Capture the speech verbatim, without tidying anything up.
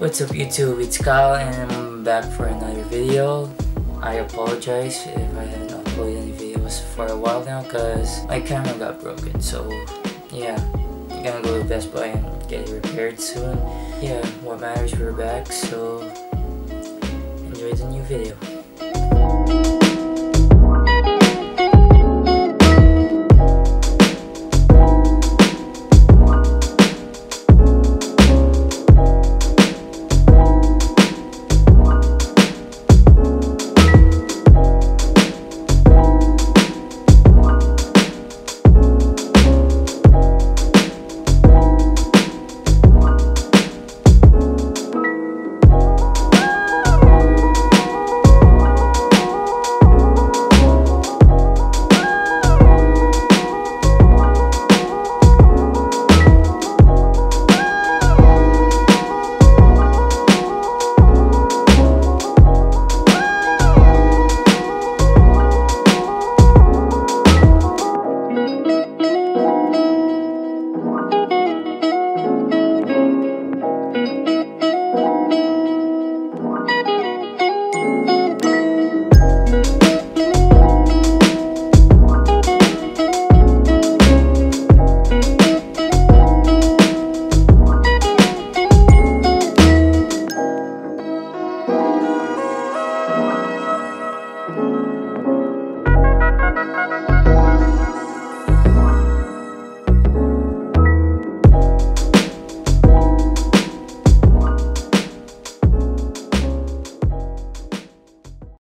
What's up YouTube, it's Kyle and I'm back for another video. I apologize if I haven't uploaded any videos for a while now because my camera got broken, so yeah, I'm gonna go to Best Buy and get it repaired soon. Yeah, what matters, we're back, so enjoy the new video.